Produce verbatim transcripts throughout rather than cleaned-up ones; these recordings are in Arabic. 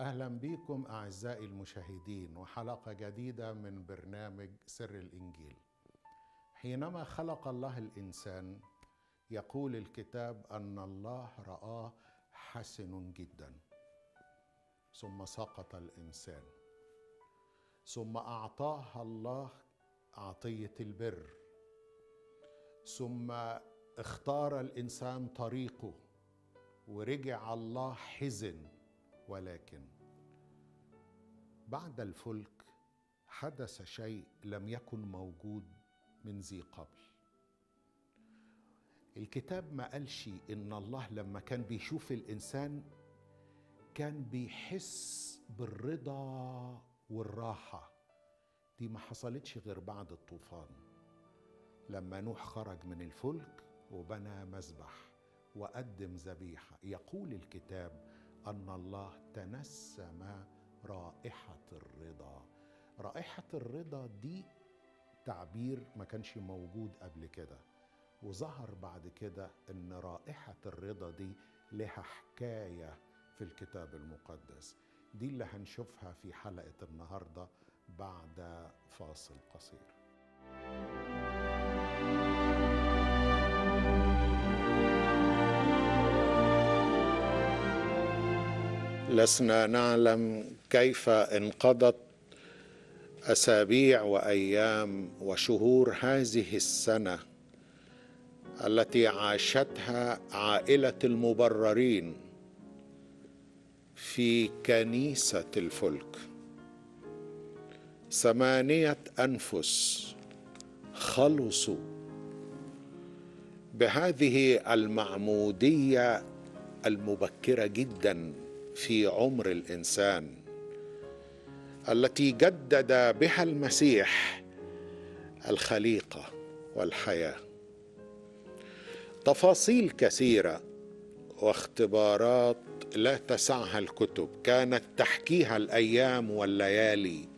أهلا بكم أعزائي المشاهدين، وحلقة جديدة من برنامج سر الانجيل. حينما خلق الله الإنسان يقول الكتاب أن الله رآه حسن جدا، ثم سقط الإنسان، ثم أعطاه الله عطية البر، ثم اختار الإنسان طريقه ورجع الله حزن. ولكن بعد الفلك حدث شيء لم يكن موجود من ذي قبل. الكتاب ما قالش إن الله لما كان بيشوف الإنسان كان بيحس بالرضا والراحة، دي ما حصلتش غير بعد الطوفان لما نوح خرج من الفلك وبنى مذبح وقدم ذبيحة. يقول الكتاب أن الله تنسم رائحة الرضا. رائحة الرضا دي تعبير ما كانش موجود قبل كده، وظهر بعد كده أن رائحة الرضا دي لها حكاية في الكتاب المقدس، دي اللي هنشوفها في حلقة النهاردة بعد فاصل قصير. لسنا نعلم كيف انقضت أسابيع وأيام وشهور هذه السنة التي عاشتها عائلة المبررين في كنيسة الفلك. ثمانية أنفس خلصوا بهذه المعمودية المبكرة جداً في عمر الإنسان التي جدد بها المسيح الخليقة والحياة. تفاصيل كثيرة واختبارات لا تسعها الكتب كانت تحكيها الأيام والليالي،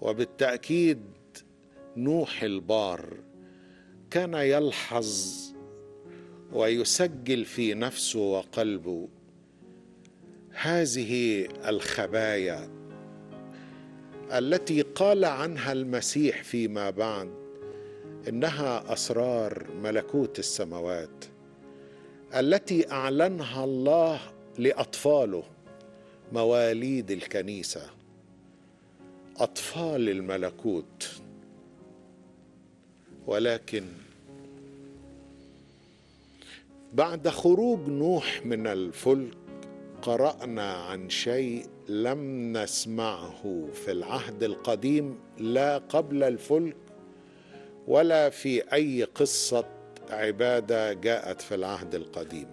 وبالتأكيد نوح البار كان يلحظ ويسجل في نفسه وقلبه هذه الخبايا التي قال عنها المسيح فيما بعد إنها أسرار ملكوت السماوات التي أعلنها الله لأطفاله، مواليد الكنيسة، أطفال الملكوت. ولكن بعد خروج نوح من الفلك قرأنا عن شيء لم نسمعه في العهد القديم، لا قبل الفلك ولا في أي قصة عبادة جاءت في العهد القديم.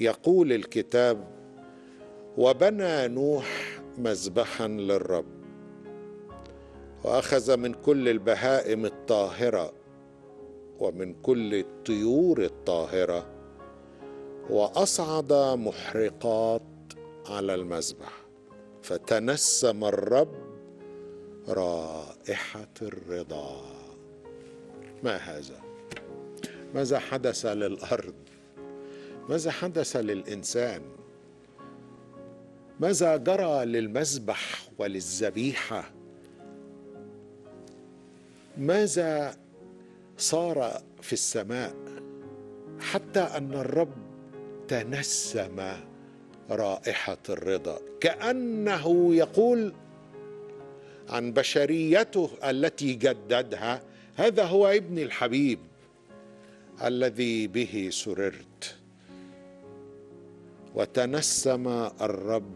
يقول الكتاب: وبنى نوح مذبحا للرب وأخذ من كل البهائم الطاهرة ومن كل الطيور الطاهرة وأصعد محرقات على المذبح، فتنسم الرب رائحة الرضا. ما هذا؟ ماذا حدث للأرض؟ ماذا حدث للإنسان؟ ماذا جرى للمذبح وللذبيحة؟ ماذا صار في السماء حتى أن الرب تنسم رائحة الرضا؟ كأنه يقول عن بشريته التي جددها: هذا هو ابني الحبيب الذي به سررت. وتنسم الرب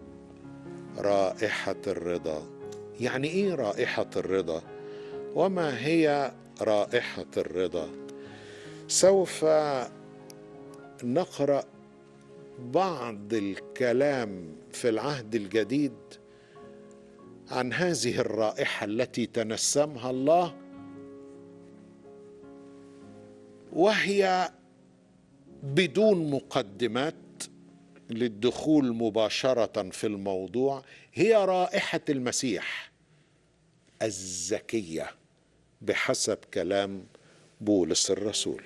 رائحة الرضا. يعني إيه رائحة الرضا؟ وما هي رائحة الرضا؟ سوف نقرأ بعض الكلام في العهد الجديد عن هذه الرائحة التي تنسمها الله، وهي بدون مقدمات للدخول مباشرة في الموضوع، هي رائحة المسيح الزكية بحسب كلام بولس الرسول.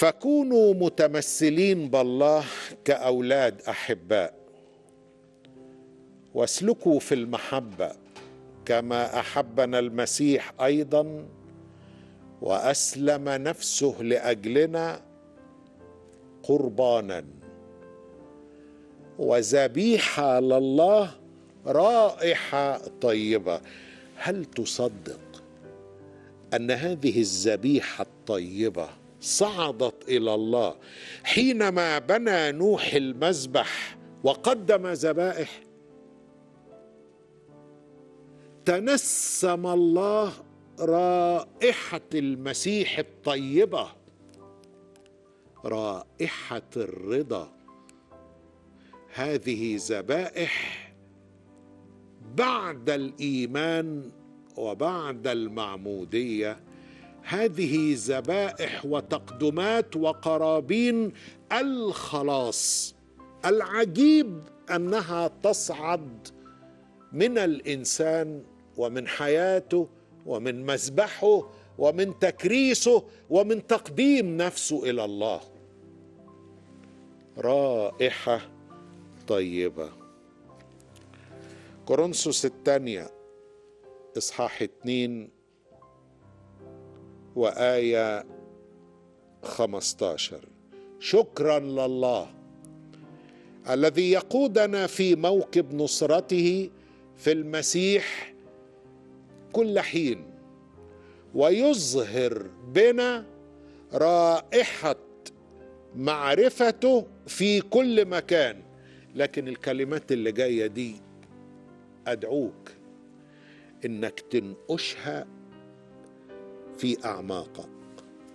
فكونوا متمثلين بالله كأولاد أحباء، واسلكوا في المحبة كما أحبنا المسيح أيضا وأسلم نفسه لأجلنا قربانا وذبيحة لله رائحة طيبة. هل تصدق أن هذه الذبيحة الطيبة صعدت إلى الله حينما بنى نوح المذبح وقدم ذبائح؟ تنسم الله رائحة المسيح الطيبة، رائحة الرضا. هذه ذبائح بعد الإيمان وبعد المعمودية، هذه ذبائح وتقدمات وقرابين الخلاص. العجيب أنها تصعد من الإنسان ومن حياته ومن مذبحه ومن تكريسه ومن تقديم نفسه إلى الله. رائحة طيبة. كورنثوس الثانية إصحاح اتنين وآية خمستاشر. شكرا لله الذي يقودنا في موكب نصرته في المسيح كل حين، ويظهر بنا رائحة معرفته في كل مكان. لكن الكلمات اللي جاية دي أدعوك إنك تنقشها في أعماقك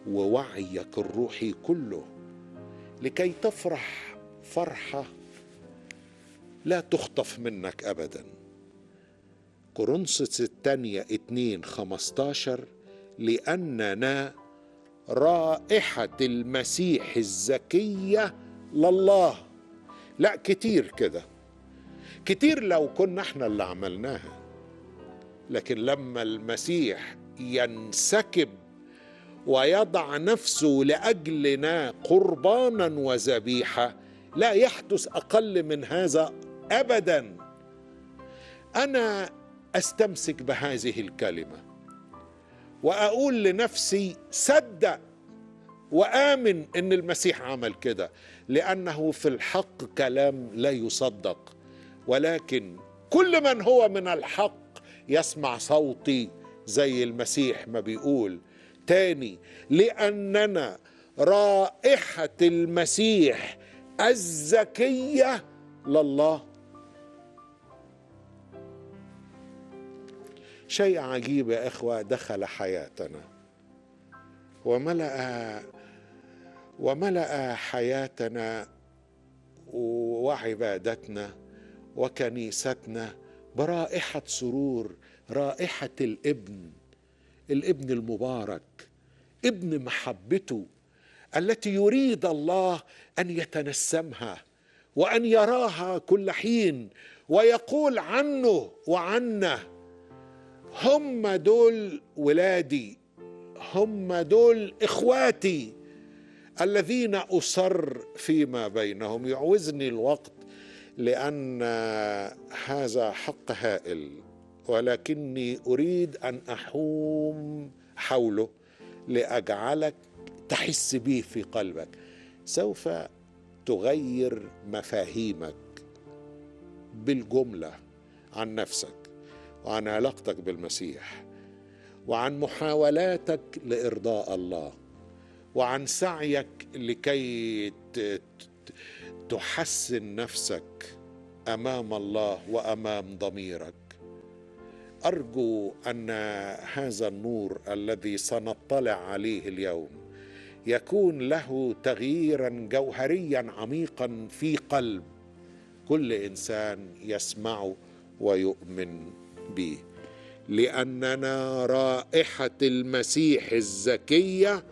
ووعيك الروحي كله لكي تفرح فرحة لا تخطف منك أبدا. كورنثوس الثانية اتنين خمستاشر. لأننا رائحة المسيح الزكية لله. لا كتير كده كتير لو كنا احنا اللي عملناها، لكن لما المسيح ينسكب ويضع نفسه لأجلنا قربانا وذبيحة، لا يحدث أقل من هذا أبدا. أنا أستمسك بهذه الكلمة وأقول لنفسي صدق وآمن إن المسيح عمل كده، لأنه في الحق كلام لا يصدق، ولكن كل من هو من الحق يسمع صوتي زي المسيح ما بيقول تاني. لأننا رائحة المسيح الزكية لله. شيء عجيب يا إخوة دخل حياتنا وملأ وملأ حياتنا وعبادتنا وكنيستنا برائحة سرور، رائحة الابن، الابن المبارك، ابن محبته التي يريد الله أن يتنسمها وأن يراها كل حين ويقول عنه وعنا هم دول ولادي، هم دول إخواتي الذين أصر فيما بينهم. يعوزني الوقت لأن هذا حق هائل، ولكني أريد أن أحوم حوله لأجعلك تحس به في قلبك. سوف تغير مفاهيمك بالجملة عن نفسك وعن علاقتك بالمسيح وعن محاولاتك لإرضاء الله وعن سعيك لكي تحسن نفسك أمام الله وأمام ضميرك. أرجو أن هذا النور الذي سنطلع عليه اليوم يكون له تغييرا جوهريا عميقا في قلب كل إنسان يسمعه ويؤمن به. لأننا رائحة المسيح الزكية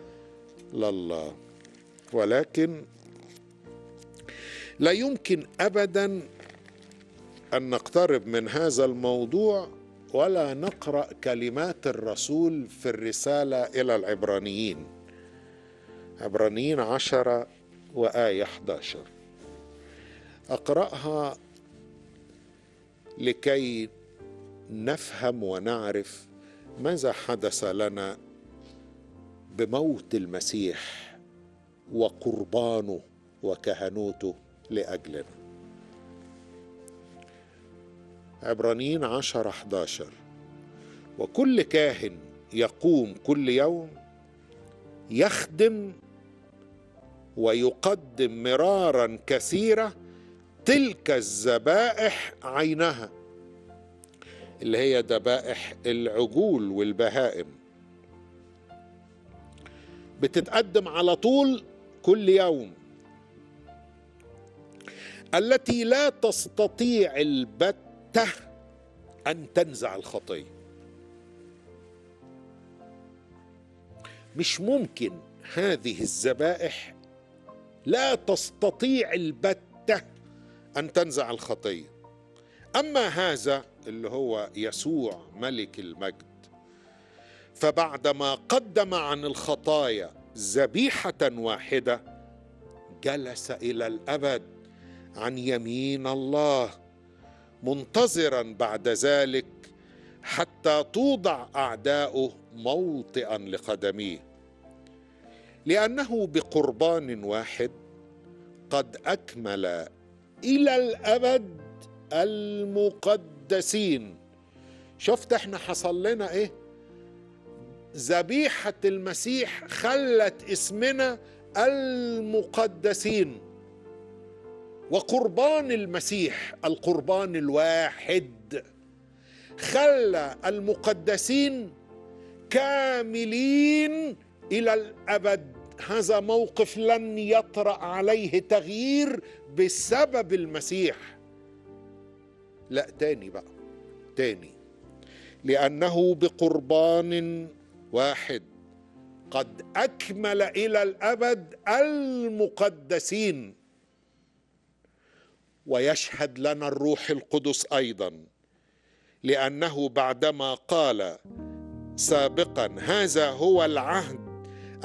لله. ولكن لا يمكن أبدا أن نقترب من هذا الموضوع ولا نقرأ كلمات الرسول في الرسالة إلى العبرانيين. عبرانيين عشرة وآية إحدى عشر أقرأها لكي نفهم ونعرف ماذا حدث لنا بموت المسيح وقربانه وكهنوته لأجلنا. عبرانيين عشرة إحدى عشر: وكل كاهن يقوم كل يوم يخدم ويقدم مرارا كثيرة تلك الذبائح عينها، اللي هي ذبائح العجول والبهائم، بتتقدم على طول كل يوم، التي لا تستطيع البتة أن تنزع الخطية. مش ممكن هذه الذبائح لا تستطيع البتة أن تنزع الخطية. أما هذا اللي هو يسوع ملك المجد، فبعدما قدم عن الخطايا ذبيحة واحدة جلس إلى الأبد عن يمين الله، منتظرا بعد ذلك حتى توضع أعداؤه موطئا لقدميه، لأنه بقربان واحد قد أكمل إلى الأبد المقدسين. شفت احنا حصل لنا ايه؟ ذبيحة المسيح خلت اسمنا المقدسين، وقربان المسيح القربان الواحد خلى المقدسين كاملين إلى الأبد. هذا موقف لن يطرأ عليه تغيير بسبب المسيح. لا تاني بقى تاني لأنه بقربان واحد قد أكمل إلى الأبد المقدسين. ويشهد لنا الروح القدس أيضا، لأنه بعدما قال سابقا هذا هو العهد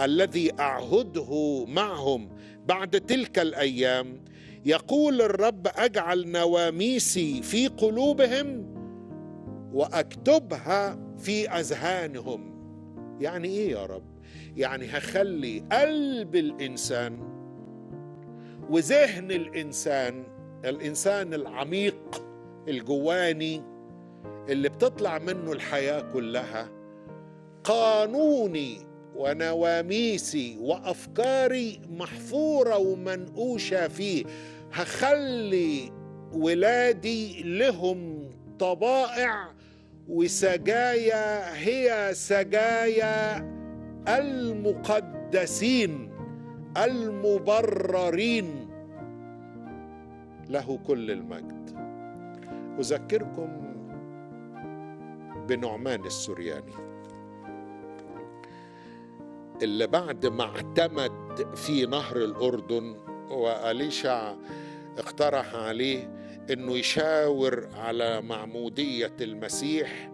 الذي أعهده معهم بعد تلك الأيام، يقول الرب أجعل نواميسي في قلوبهم وأكتبها في أذهانهم. يعني إيه يا رب؟ يعني هخلي قلب الإنسان وذهن الإنسان، الإنسان العميق الجواني اللي بتطلع منه الحياة كلها، قانوني ونواميسي وأفكاري محفورة ومنقوشة فيه. هخلي ولادي لهم طبائع وسجايا هي سجايا المقدسين المبررين، له كل المجد. أذكركم بنعمان السرياني اللي بعد ما اعتمد في نهر الأردن وأليشع اقترح عليه انه يشاور على معمودية المسيح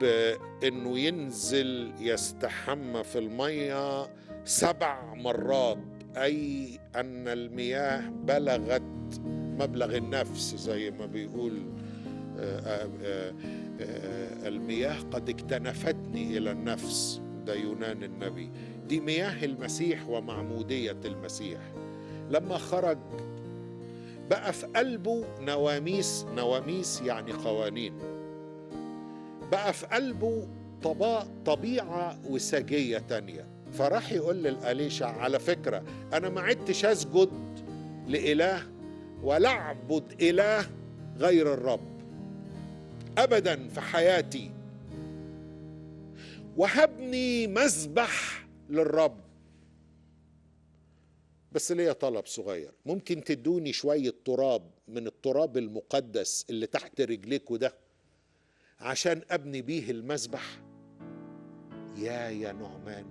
بانه ينزل يستحمى في المية سبع مرات، اي ان المياه بلغت مبلغ النفس، زي ما بيقول آآ آآ آآ المياه قد اكتنفتني إلى النفس، ده يونان النبي. دي مياه المسيح ومعمودية المسيح. لما خرج بقى في قلبه نواميس، نواميس يعني قوانين، بقى في قلبه طبيعة وسجية تانية. فراح يقول للأليشع على فكرة أنا ما عدتش أسجد لإله ولا أعبد إله غير الرب أبدا في حياتي، وهبني مذبح للرب. بس ليا طلب صغير، ممكن تدوني شوية تراب من التراب المقدس اللي تحت رجليكوا ده عشان أبني بيه المذبح؟ يا يا نعمان،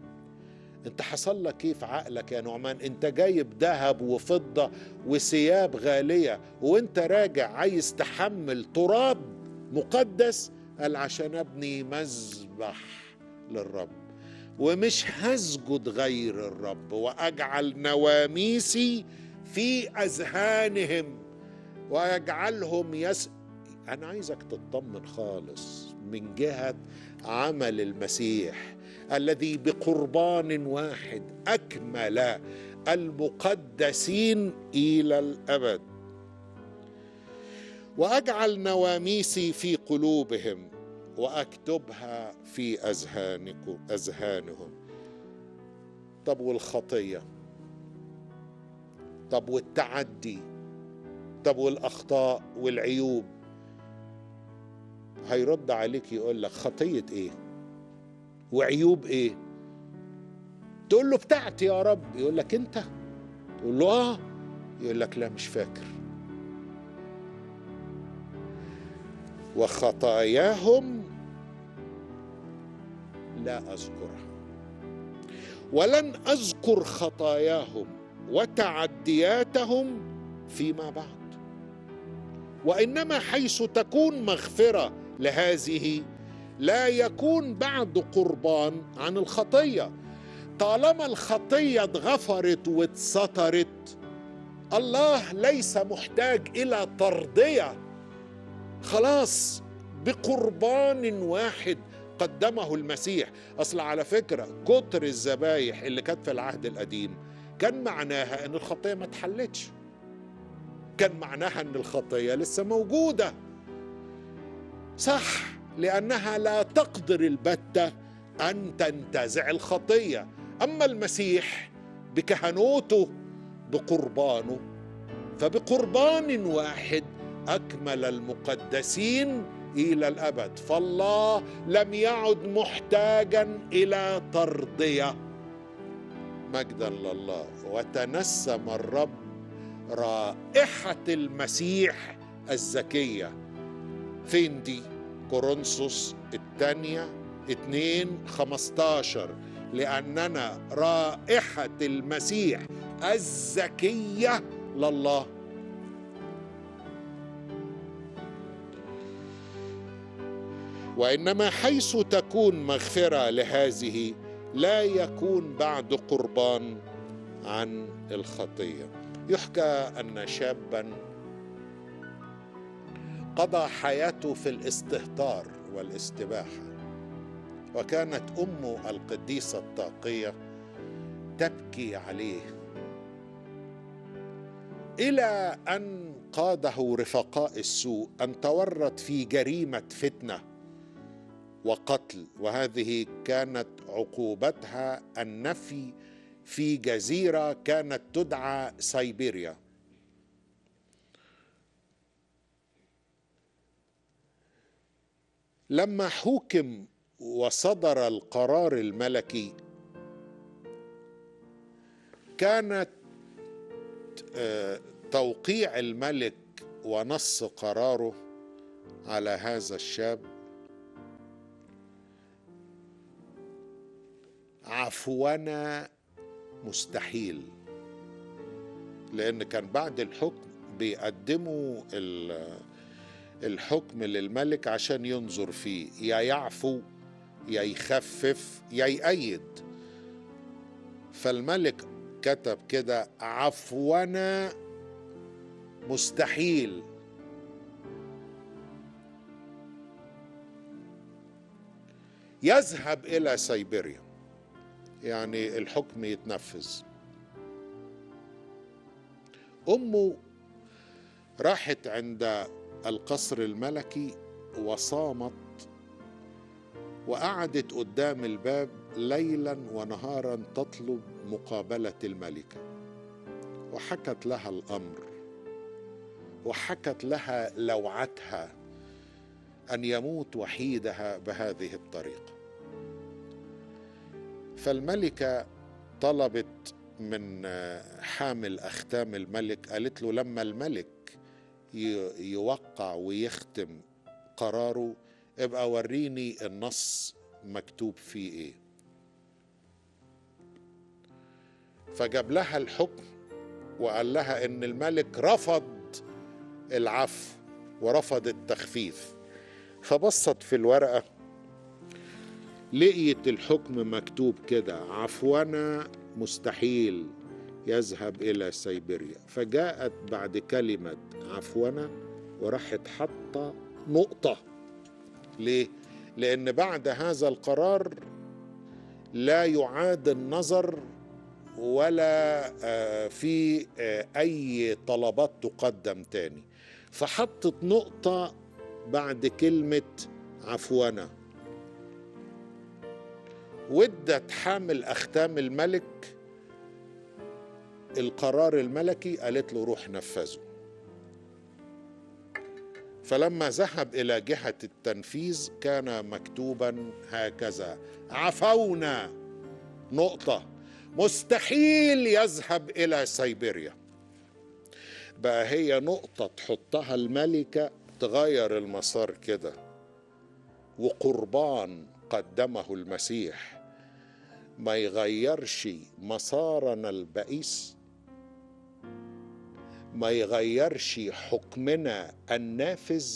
انت حصل لك ايه في عقلك يا نعمان؟ انت جايب ذهب وفضة وثياب غالية وانت راجع عايز تحمل تراب مقدس؟ قال عشان ابني مذبح للرب. ومش هسجد غير الرب، وأجعل نواميسي في أذهانهم وأجعلهم يس... أنا عايزك تطمن خالص من جهة عمل المسيح الذي بقربان واحد أكمل المقدسين إلى الأبد. وأجعل نواميسي في قلوبهم وأكتبها في أذهانكم أذهانهم. طب والخطية؟ طب والتعدي؟ طب والأخطاء والعيوب؟ هيرد عليك يقول لك خطية إيه وعيوب إيه؟ تقول له بتاعتي يا رب، يقول لك أنت؟ تقول له آه، يقول لك لا مش فاكر. وخطاياهم لا أذكرها، ولن أذكر خطاياهم وتعدياتهم فيما بعد، وإنما حيث تكون مغفرة لهذه لا يكون بعد قربان عن الخطية. طالما الخطية اتغفرت واتسترت، الله ليس محتاج إلى ترضية، خلاص بقربان واحد قدمه المسيح. أصل على فكرة كتر الذبايح اللي كانت في العهد القديم كان معناها أن الخطية ما اتحلتش، كان معناها أن الخطية لسه موجودة، صح؟ لأنها لا تقدر البتة أن تنتزع الخطية. أما المسيح بكهنوته بقربانه، فبقربان واحد أكمل المقدسين إلى الأبد، فالله لم يعد محتاجا إلى ترضية. مجدا لله. وتنسم الرب رائحة المسيح الزكية. فين دي؟ كورنثوس الثانية اتنين خمستاشر. لأننا رائحة المسيح الزكية لله. وإنما حيث تكون مغفرة لهذه لا يكون بعد قربان عن الخطية. يحكى أن شابا قضى حياته في الاستهتار والاستباحة، وكانت أمه القديسة الطاقية تبكي عليه، إلى أن قاده رفقاء السوء أن تورط في جريمة فتنة وقتل، وهذه كانت عقوبتها النفي في جزيرة كانت تدعى سيبيريا. لما حكم وصدر القرار الملكي كانت توقيع الملك ونص قراره على هذا الشاب عفوانا مستحيل، لأن كان بعد الحكم بيقدموا الحكم للملك عشان ينظر فيه، يا يعفو يا يخفف يا يأيد. فالملك كتب كده عفوانا مستحيل. يذهب إلى سيبيريا، يعني الحكم يتنفذ. أمه راحت عند القصر الملكي وصامت، وقعدت قدام الباب ليلا ونهارا تطلب مقابلة الملكة، وحكت لها الأمر، وحكت لها لوعتها أن يموت وحيدها بهذه الطريقة. فالملكة طلبت من حامل أختام الملك، قالت له لما الملك يوقع ويختم قراره ابقى وريني النص مكتوب فيه ايه. فجاب لها الحكم وقال لها ان الملك رفض العفو ورفض التخفيف. فبصت في الورقة لقيت الحكم مكتوب كده: عفونا مستحيل يذهب إلى سيبيريا. فجاءت بعد كلمة عفونا وراحت حاطة نقطة. ليه؟ لأن بعد هذا القرار لا يعاد النظر ولا في أي طلبات تقدم تاني. فحطت نقطة بعد كلمة عفونا، ودت حامل أختام الملك القرار الملكي، قالت له روح نفذه. فلما ذهب إلى جهة التنفيذ كان مكتوبا هكذا: عفونا نقطة مستحيل يذهب إلى سيبيريا. بقى هي نقطة تحطها الملكة تغير المسار كده، وقربان قدمه المسيح ما يغيرش مسارنا البئيس، ما يغيرش حكمنا النافذ.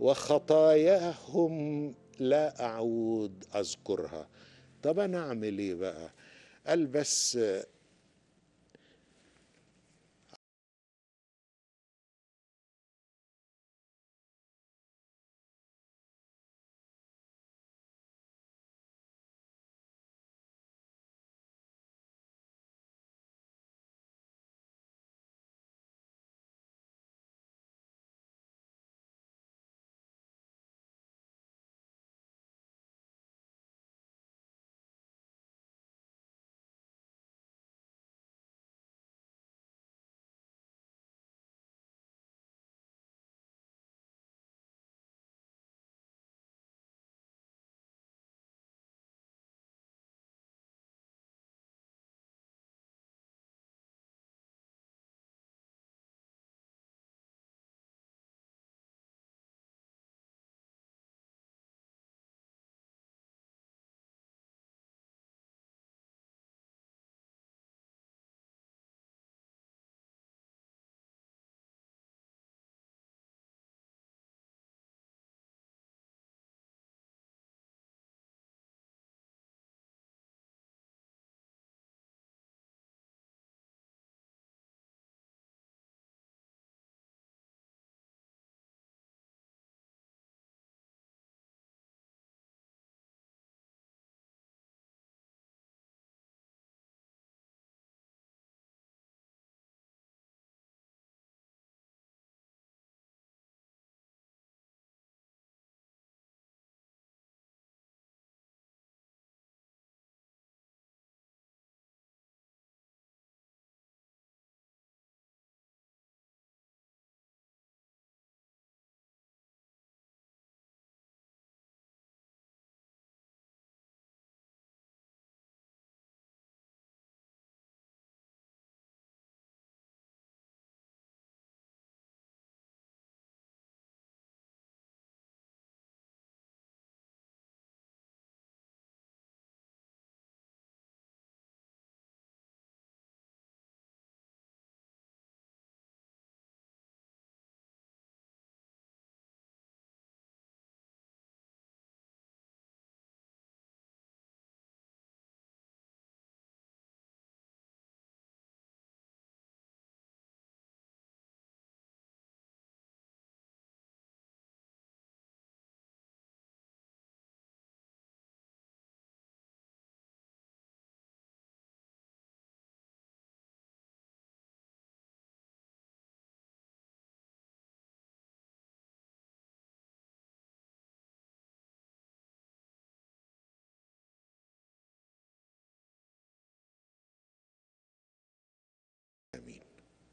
وخطاياهم لا أعود أذكرها. طب أنا أعمل إيه بقى؟ قال بس